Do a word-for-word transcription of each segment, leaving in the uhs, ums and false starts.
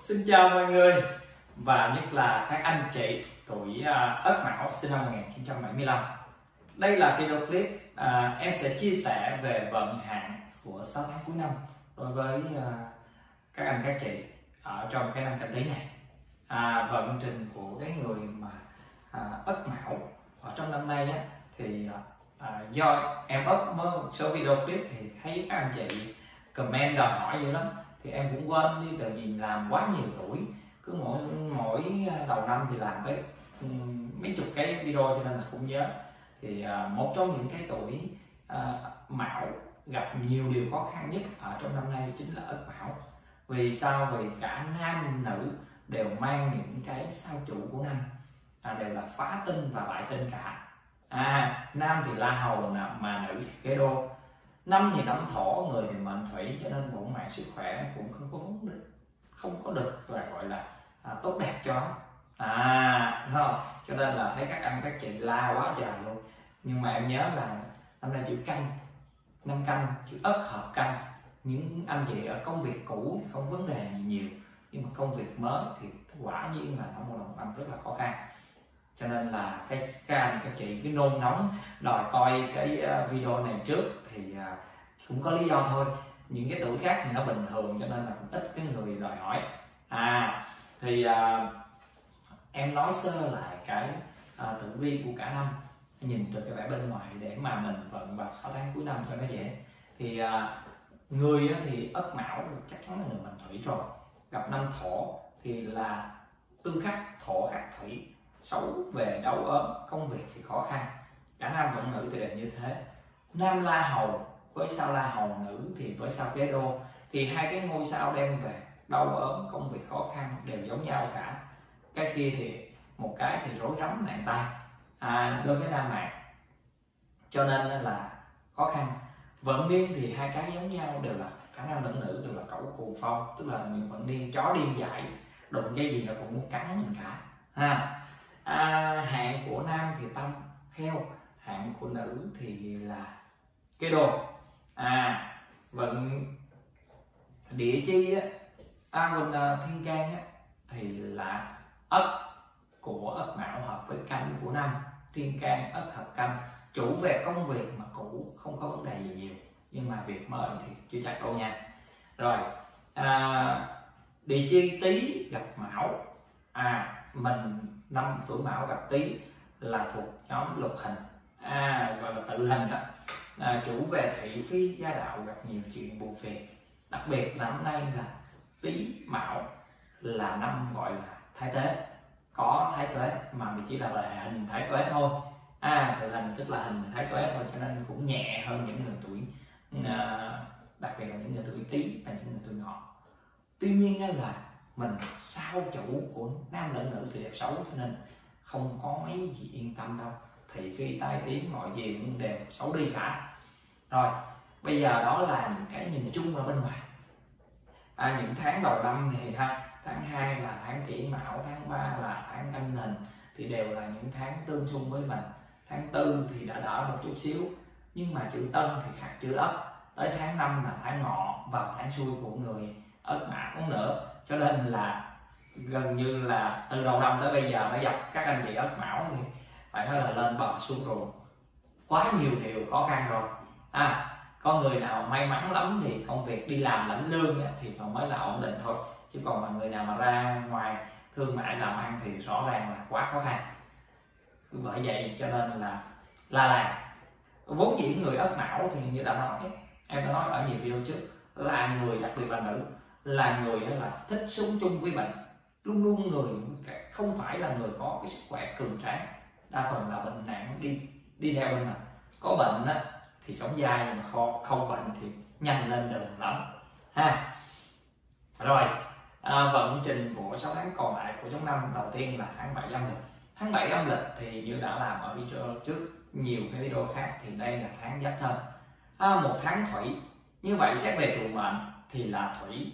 Xin chào mọi người và nhất là các anh chị tuổi Ất Mão sinh năm một nghìn chín trăm bảy mươi lăm. Đây là video clip à, em sẽ chia sẻ về vận hạn của sáu tháng cuối năm đối với à, các anh các chị ở trong cái năm Canh Tý này. À, vận trình của cái người mà à, Ất Mão ở trong năm nay á, thì à, do em up một số video clip thì thấy các anh chị comment đòi hỏi dữ lắm. Thì em cũng quên đi, tự nhiên làm quá nhiều tuổi, cứ mỗi mỗi đầu năm thì làm tới mấy chục cái video cho nên là không nhớ. Thì à, một trong những cái tuổi à, Mão gặp nhiều điều khó khăn nhất ở trong năm nay chính là Ất Mão. Vì sao? Vì cả nam nữ đều mang những cái sao chủ của năm à, đều là phá tinh và bại tinh cả. À, nam thì La Hầu mà nữ thì Kế Đô. Năm thì năm Thổ, người thì mệnh Thủy, cho nên bộ mạng sức khỏe cũng không có vấn đề, không có được và gọi là à, tốt đẹp cho à, đúng không? Cho nên là thấy các anh các chị la quá trời luôn. Nhưng mà em nhớ là năm nay chữ Canh, năm Canh, chữ Ất hợp Canh, những anh chị ở công việc cũ không vấn đề gì nhiều, nhưng mà công việc mới thì quả nhiên là trong một đồng tâm rất là khó khăn. Cho nên là cái các anh các chị cứ nôn nóng đòi coi cái video này trước thì cũng có lý do thôi. Những cái tuổi khác thì nó bình thường cho nên là cũng ít cái người đòi hỏi. À thì à, em nói sơ lại cái à, tử vi của cả năm, nhìn từ cái vẻ bên ngoài để mà mình vận vào sáu tháng cuối năm cho nó dễ. Thì à, người thì Ất Mão chắc chắn là người mệnh Thủy rồi, gặp năm Thổ thì là tương khắc, Thổ khắc Thủy, xấu về đau ốm, công việc thì khó khăn, cả nam lẫn nữ thì đều như thế. Nam La Hầu với sao La Hầu, nữ thì với sao Kế Đô, thì hai cái ngôi sao đem về đau ốm, công việc khó khăn đều giống nhau cả. Cái kia thì một cái thì rối rắm nạn tai à, đối với nam mạng, cho nên là khó khăn. Vận niên thì hai cái giống nhau, đều là cả nam lẫn nữ, đều là cẩu cuồng phong, tức là vận niên chó điên dại, đụng cái gì nó cũng muốn cắn mình cả ha. À, hạn của nam thì Tam Kheo, hạn của nữ thì là Kế Đô. À vận địa chi á, à, vận thiên can á, thì là Ất của Ất Mão hợp với Canh của năm, thiên can Ất hợp Canh, chủ về công việc mà cũ không có vấn đề gì nhiều, nhưng mà việc mới thì chưa chắc đâu nha. Rồi à, địa chi Tý gặp Mão, à mình năm tuổi Mão gặp Tý là thuộc nhóm Lục Hình, à, gọi là tự hình đó. À, chủ về thị phi gia đạo, gặp nhiều chuyện buồn phiền. Đặc biệt là năm nay là Tý Mão là năm gọi là Thái Tuế, có Thái Tuế mà mình chỉ là về hình Thái Tuế thôi. À, tự hình tức là hình Thái Tuế thôi, cho nên cũng nhẹ hơn những người tuổi, à, đặc biệt là những người tuổi Tý và những người tuổi Ngọ. Tuy nhiên là mình sao chủ của nam lẫn nữ thì đẹp xấu, cho nên không có mấy gì yên tâm đâu, thị phi tai tiếng mọi gì cũng đều xấu đi cả. Rồi bây giờ đó là những cái nhìn chung ở bên ngoài. À, những tháng đầu năm thì ha, tháng hai là tháng Kỷ Mão, tháng ba là tháng Canh Thìn, thì đều là những tháng tương xung với mình. Tháng tư thì đã đỡ một chút xíu, nhưng mà chữ Tân thì khác chữ Ất. Tới tháng năm là tháng Ngọ, vào tháng xuôi của người Ất Mão nữa, cho nên là gần như là từ đầu năm tới bây giờ nó dập các anh chị Ất Mão thì phải nói là lên bờ xuống ruộng, quá nhiều điều khó khăn rồi. À, có người nào may mắn lắm thì công việc đi làm lãnh lương thì còn mới là ổn định thôi, chứ còn mà người nào mà ra ngoài thương mại làm ăn thì rõ ràng là quá khó khăn. Bởi vậy cho nên là là là vốn dĩ người Ất Mão thì như đã nói, em đã nói ở nhiều video trước, là người đặc biệt là nữ là người là thích sống chung với bệnh, luôn luôn người không phải là người có cái sức khỏe cường tráng, đa phần là bệnh nặng đi đi theo bên mình. Có bệnh á thì sống dai, nhưng mà khó không bệnh thì nhanh lên đường lắm ha. Rồi à, vận trình của sáu tháng còn lại của trong năm, đầu tiên là tháng bảy âm lịch. Tháng bảy âm lịch thì như đã làm ở video trước nhiều cái video khác, thì đây là tháng Giáp Thân, à, một tháng Thủy. Như vậy xét về trụ mệnh thì là Thủy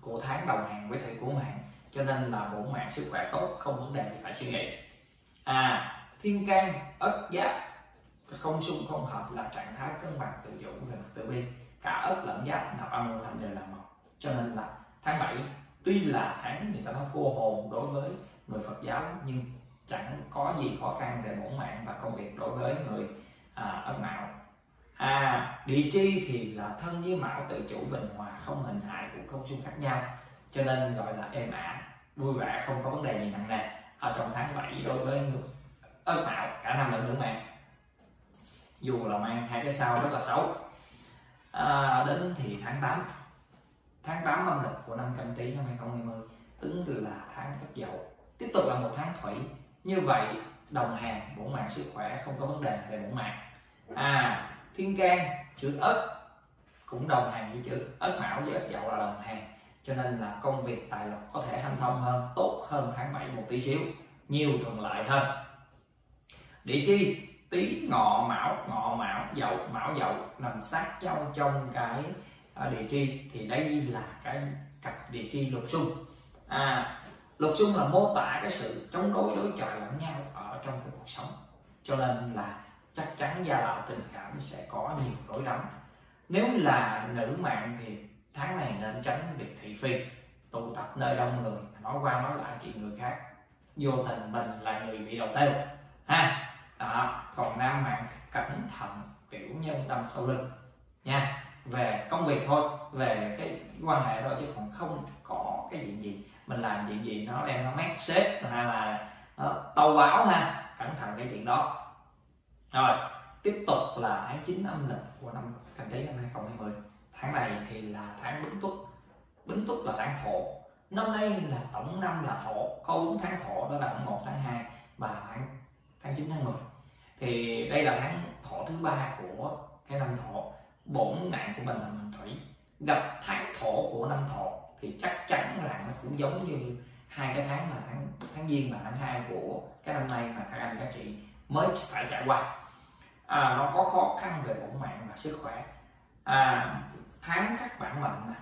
của tháng đầu hàng với Thủy của mạng, cho nên là bổn mạng sức khỏe tốt, không vấn đề gì phải suy nghĩ. À thiên can Ất Giáp không xung không hợp là trạng thái cân bằng tự chủ về mặt tử vi, cả Ất lẫn Giáp hợp âm lạnh đều là một, cho nên là tháng bảy tuy là tháng người ta nói vô hồn đối với người Phật giáo, nhưng chẳng có gì khó khăn về bổn mạng và công việc đối với người à, Ất Mão. À, địa chi thì là thân với Mão tự chủ bình hòa, không hình hại cũng không xung khác nhau, cho nên gọi là êm ả, vui vẻ, không có vấn đề gì nặng nề ở trong tháng bảy đối với người Ất Mão, cả năm lần nữa mạng, dù là mang hai cái sao rất là xấu. À, đến thì tháng tám, tháng tám âm lịch của năm Canh Tý năm hai không hai không tính là tháng Ất Dậu, tiếp tục là một tháng thủy, như vậy đồng hàng bổn mạng sức khỏe không có vấn đề về bổn mạng. À, thiên can chữ Ất cũng đồng hàng với chữ Ất Mão với Ất Dậu là đồng hàng, cho nên là công việc tài lộc có thể hanh thông hơn, tốt hơn tháng bảy một tí xíu, nhiều thuận lợi hơn. Địa chi Tý Ngọ Mão, Ngọ Mão Dậu, Mão Dậu nằm sát nhau trong cái địa chi, thì đây là cái cặp địa chi lục xung. À, lục xung là mô tả cái sự chống đối đối chọi lẫn nhau ở trong cái cuộc sống, cho nên là chắc chắn gia đạo tình cảm sẽ có nhiều rối rắm. Nếu là nữ mạng thì tháng này nên tránh việc thị phi, tụ tập nơi đông người, nói qua nói lại chuyện người khác, vô tình mình là người bị đầu tiêu ha. Đó. Còn nam mạng cẩn thận tiểu nhân đâm sau lưng nha, về công việc thôi, về cái quan hệ thôi, chứ còn không có cái chuyện gì, gì mình làm chuyện gì nó đem nó mát xếp hay là tâu báo ha, cẩn thận cái chuyện đó. Rồi tiếp tục là tháng chín âm lịch của năm Canh Tý năm hai không hai không, tháng này thì là tháng Bính Tuất. Bính Tuất là tháng Thổ, năm nay là tổng năm là Thổ, có bốn tháng Thổ, đó là tháng một, tháng hai và tháng tháng chín, tháng mười. Thì đây là tháng Thổ thứ ba của cái năm Thổ, bổn mạng của mình là mệnh Thủy, gặp tháng Thổ của năm Thổ thì chắc chắn là nó cũng giống như hai cái tháng là tháng tháng Giêng và tháng hai của cái năm nay mà các anh các chị mới phải trải qua. À, nó có khó khăn về bổn mạng và sức khỏe. À, tháng các bản mệnh này.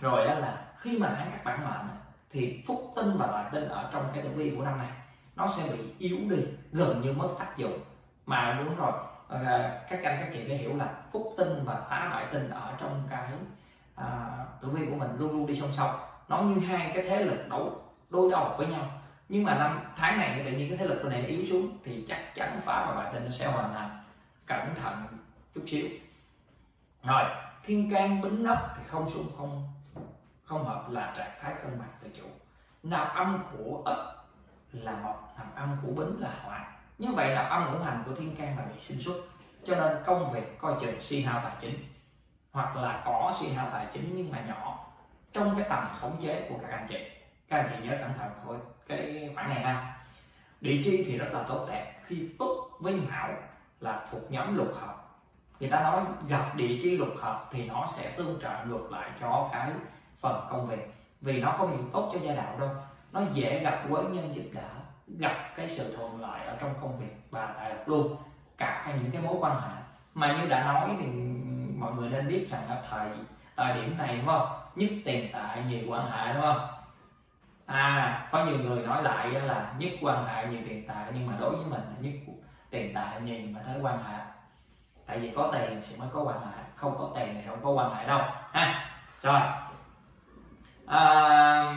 Rồi đó là khi mà tháng các bản mệnh này, thì phúc tinh và tài tinh ở trong cái tử vi của năm này nó sẽ bị yếu đi, gần như mất tác dụng. Mà đúng rồi, các anh các chị phải hiểu là phúc tinh và tá bại tinh ở trong cái à, tử vi của mình luôn luôn đi song song, nó như hai cái thế lực đấu đối đầu với nhau. Nhưng mà năm tháng này tự nhiên cái thế lực của này nó yếu xuống thì chắc chắn phá và bại tinh nó sẽ hoàn thành, cẩn thận chút xíu. Rồi thiên can bính nắp thì không xung không không hợp, là trạng thái cân bằng tự chủ. Nạp âm của Ất là mộc, nạp âm của Bính là hỏa, như vậy nạp âm ngũ hành của thiên can là bị sinh xuất, cho nên công việc coi chừng suy hao tài chính, hoặc là có suy hao tài chính nhưng mà nhỏ, trong cái tầm khống chế của các anh chị. Các anh chị nhớ cẩn thận thôi cái khoản này ha. Địa chi thì rất là tốt đẹp, khi tốt với Mão là thuộc nhóm lục hợp, người ta nói gặp địa chi lục hợp thì nó sẽ tương trợ ngược lại cho cái phần công việc, vì nó không những tốt cho gia đạo đâu, nó dễ gặp quý nhân giúp đỡ, gặp cái sự thuận lợi ở trong công việc và tài lộc luôn, cả những cái mối quan hệ. Mà như đã nói thì mọi người nên biết rằng là thời thời điểm này đúng không, nhất tiền tài nhiều quan hệ đúng không. À, có nhiều người nói lại là nhất quan hệ nhiều tiền tài, nhưng mà đối với mình là nhất tiền tài nhiều mà tới quan hệ, tại vì có tiền thì mới có quan hệ, không có tiền thì không có quan hệ đâu ha. Rồi à,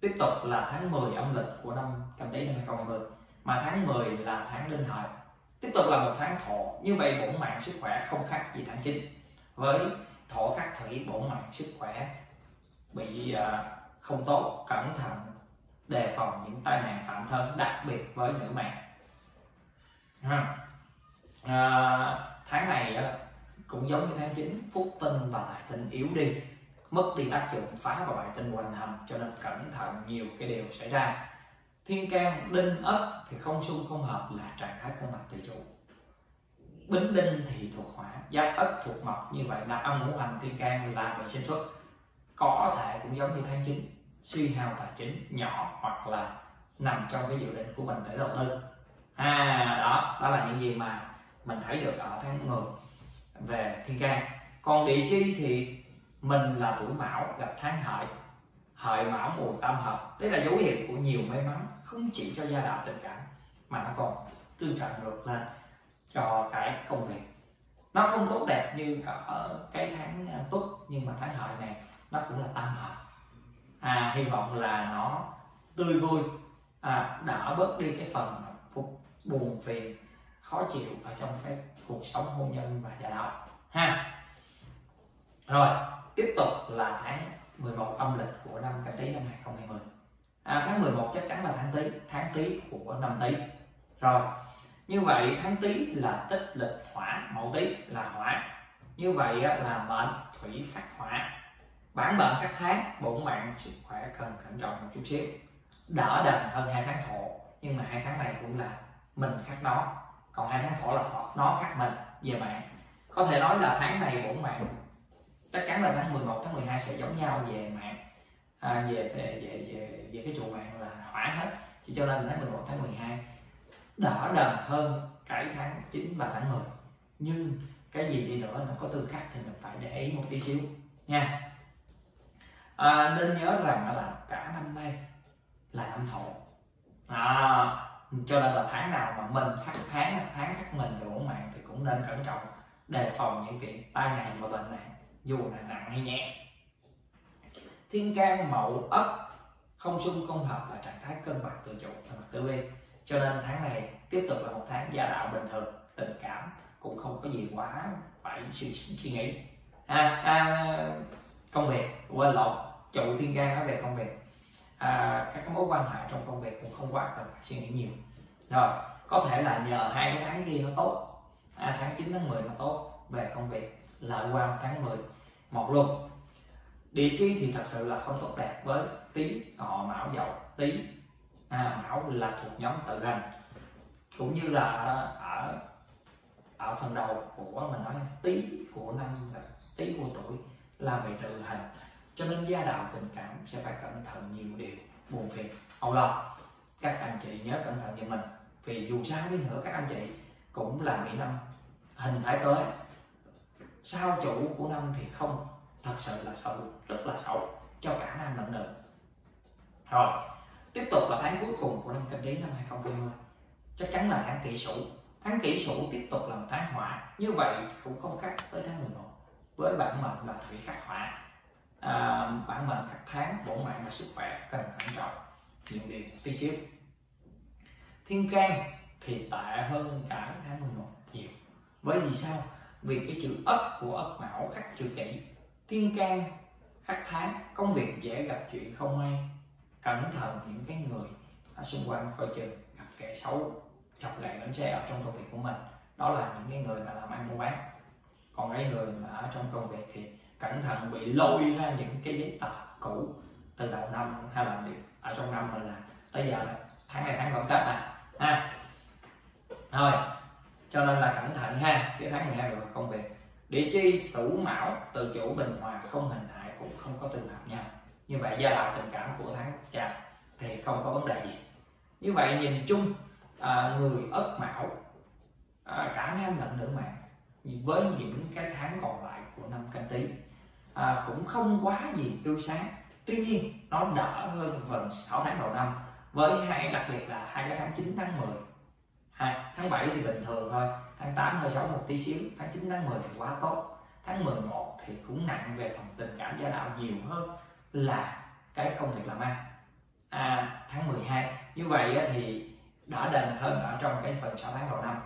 tiếp tục là tháng mười âm lịch của năm Canh Tý năm hai không hai không, mà tháng mười là tháng Đinh Hợi, tiếp tục là một tháng Thổ, như vậy bổn mạng sức khỏe không khác gì tháng chín. Với Thổ khắc Thủy, bổn mạng sức khỏe bị uh, không tốt, cẩn thận đề phòng những tai nạn phạm thân, đặc biệt với nữ mạng. À, tháng này cũng giống như tháng chín, phúc tinh và tài tinh yếu đi, mất đi tác dụng, phá và bại tinh hoành hành, cho nên cẩn thận nhiều cái điều xảy ra. Thiên can đinh ất thì không xung không hợp, là trạng thái cân bằng tự chủ. Bính đinh thì thuộc hỏa, giáp ất thuộc mộc, như vậy là âm ngũ hành thiên can là bị sinh xuất, có thể cũng giống như tháng chín, suy hao tài chính nhỏ, hoặc là nằm trong cái dự định của mình để đầu tư. À, đó đó là những gì mà mình thấy được ở tháng mười về thiên can. Còn địa chi thì mình là tuổi Mão gặp tháng Hợi, Hợi Mão mùi tam hợp, đấy là dấu hiệu của nhiều may mắn, không chỉ cho gia đạo tình cảm mà nó còn tương trợ ngược lên cho cái công việc. Nó không tốt đẹp như ở cái tháng Tuất, nhưng mà tháng Hợi này nó cũng là tam hợp, à, hy vọng là nó tươi vui, à, đỡ bớt đi cái phần buồn phiền khó chịu ở trong cái cuộc sống hôn nhân và gia đạo ha. Rồi tiếp tục là tháng mười một âm lịch của năm Canh Tý năm hai không hai không. À, tháng mười một chắc chắn là tháng Tý, tháng Tý của năm Tý. Rồi như vậy tháng Tý là tích lịch hỏa, Mậu Tý là hỏa, như vậy là mệnh thủy khắc hỏa, bản mệnh các tháng, bổn mạng sức khỏe cần cẩn trọng một chút xíu, đỡ đần hơn hai tháng Thổ, nhưng mà hai tháng này cũng là mình khắc nó, còn hai tháng Thổ là nó khắc mình về mạng. Có thể nói là tháng này bổn mạng chắc chắn là tháng mười một, tháng mười hai sẽ giống nhau về mạng, à, về, về, về, về, về cái trụ mạng là hỏa hết, chỉ cho nên tháng mười một, tháng mười hai đỡ đần hơn cái tháng chín và tháng mười, nhưng cái gì đi nữa nó có tương khắc thì mình phải để ý một tí xíu nha. À, nên nhớ rằng là cả năm nay là năm Thổ, à, cho nên là tháng nào mà mình khắc tháng, tháng khắc mình về bổn mạng thì cũng nên cẩn trọng, đề phòng những chuyện tai nạn và bệnh nạn dù là nặng hay nhẹ. Thiên can mậu ất không xung không hợp là trạng thái cân bằng tự chủ và mặt tử vi, cho nên tháng này tiếp tục là một tháng gia đạo bình thường, tình cảm cũng không có gì quá phải suy, suy nghĩ. À, à, công việc quên lộn trụ thiên can nói về công việc, à, các cái mối quan hệ trong công việc cũng không quá cần phải suy nghĩ nhiều. Rồi có thể là nhờ hai cái tháng kia nó tốt, à, tháng chín tháng mười nó tốt về công việc, lợi quan tháng mười một luôn. Địa chi thì thật sự là không tốt đẹp với Tý, Ngọ, Mão, Dậu. Tý, à, Mão là thuộc nhóm tự hành, cũng như là ở ở phần đầu của mình nói Tý của năm, Tý của tuổi là bị tự hành, cho nên gia đạo tình cảm sẽ phải cẩn thận nhiều điều buồn phiền âu lo. Các anh chị nhớ cẩn thận như mình, vì dù sao đi nữa các anh chị cũng là mỹ năm hình thái tới, sao chủ của năm thì không, thật sự là xấu, rất là xấu cho cả năm lẫn đời. Rồi tiếp tục là tháng cuối cùng của năm Canh Tý năm hai không hai không, chắc chắn là tháng Kỷ Sửu. Tháng Kỷ Sửu tiếp tục là một tháng hỏa, như vậy cũng không khác tới tháng mười một, với bản mệnh là thủy khắc hỏa, à, bản mệnh khắc tháng, bổn mạng và sức khỏe cần cẩn trọng nhiều điều tí xíu. Thiên can thì tệ hơn cả tháng mười một nhiều, bởi vì sao? Vì cái chữ ất của ất mão khắc chữ kỷ, thiên can khắc tháng, công việc dễ gặp chuyện không may, cẩn thận những cái người ở xung quanh coi chừng gặp kẻ xấu chọc gậy bánh xe ở trong công việc của mình, đó là những cái người mà làm ăn mua bán. Còn cái người mà ở trong công việc thì cẩn thận bị lôi ra những cái giấy tờ cũ từ đầu năm hay là ở trong năm mình, là bây giờ là tháng này tháng tổng kết à ha. Rồi cho nên là cẩn thận ha, cái tháng mười hai là công việc. Địa chi Sửu Mão tự chủ bình hòa, không hình hại cũng không có tương hợp nhau, như vậy gia đạo tình cảm của tháng chạp thì không có vấn đề gì. Như vậy nhìn chung, à, người ất mão, à, cả nam lẫn nữ mạng với những cái tháng còn lại của năm Canh Tý, à, cũng không quá gì tươi sáng, tuy nhiên nó đỡ hơn vần sáu tháng đầu năm, với hai đặc biệt là hai cái tháng chín tháng mười. À, tháng bảy thì bình thường thôi, tháng tám hơi xấu một tí xíu, tháng chín tháng mười thì quá tốt, tháng mười một thì cũng nặng về phần tình cảm gia đạo nhiều hơn là cái công việc làm ăn. À, tháng mười hai như vậy thì đỡ đần hơn ở trong cái phần sáu tháng đầu năm,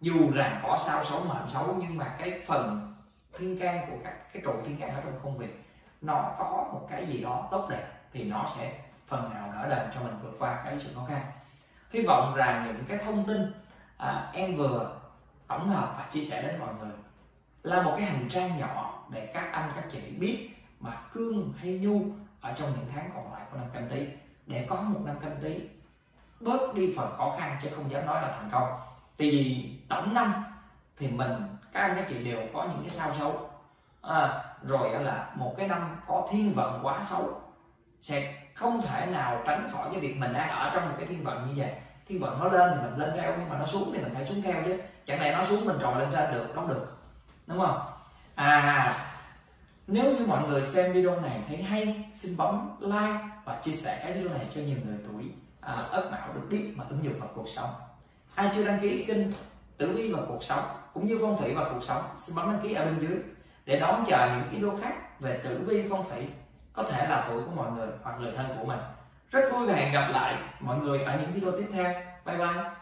dù rằng có sao xấu mệnh xấu, nhưng mà cái phần thiên can của các cái trụ thiên can ở trong công việc nó có một cái gì đó tốt đẹp thì nó sẽ phần nào đỡ đần cho mình vượt qua cái sự khó khăn. Hy vọng rằng những cái thông tin à, em vừa tổng hợp và chia sẻ đến mọi người là một cái hành trang nhỏ để các anh các chị biết mà cương hay nhu ở trong những tháng còn lại của năm Canh Tý, để có một năm Canh Tý bớt đi phần khó khăn, chứ không dám nói là thành công. Tại vì tổng năm thì mình, các anh các chị đều có những cái sao xấu, à, rồi là một cái năm có thiên vận quá xấu sẽ không thể nào tránh khỏi cái việc mình đang ở trong một cái thiên vận như vậy. Thiên vận nó lên thì mình lên theo, nhưng mà nó xuống thì mình phải xuống theo chứ, chẳng lẽ nó xuống mình trồi lên ra được, nó được, đúng không? À, nếu như mọi người xem video này thấy hay, xin bấm like và chia sẻ cái video này cho nhiều người tuổi à, ất mão được biết mà ứng dụng vào cuộc sống. Ai chưa đăng ký kênh Tử Vi và Cuộc Sống cũng như Phong Thủy và Cuộc Sống, xin bấm đăng ký ở bên dưới để đón chờ những video khác về tử vi phong thủy có thể là tuổi của mọi người hoặc người thân của mình. Rất vui và hẹn gặp lại mọi người ở những video tiếp theo. Bye bye.